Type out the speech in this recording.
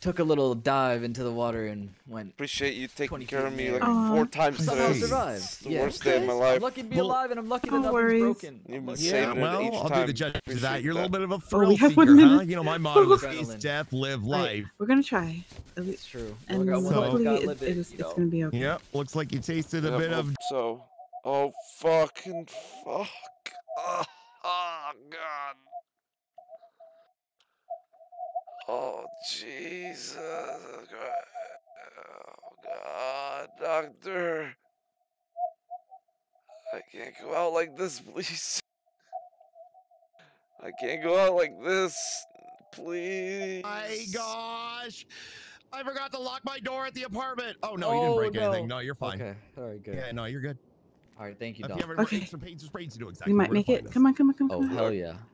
took a little dive into the water and went. Appreciate you taking care of me like 4 times today. It's the worst day of my life. I'm lucky to be alive, and I'm lucky that nothing's broken. You've been saving it each time. I'll be the judge of that. You're a little bit of a thrill seeker, huh? You know, my motto is death, live, life. We're going to try. It's true. And hopefully it's going to be okay. Yep, looks like you tasted a bit of... So, oh, fucking fuck. Oh, God. Oh, Jesus. Oh, God, doctor. I can't go out like this, please. I can't go out like this, please. My gosh. I forgot to lock my door at the apartment. Oh, no, you didn't break anything. No, you're fine. Okay, all right, good. Yeah, no, you're good. All right, thank you, Doc. If you ever need some pains or sprains, you know exactly. You might make it. Come on, come on, come on. Oh, hell yeah.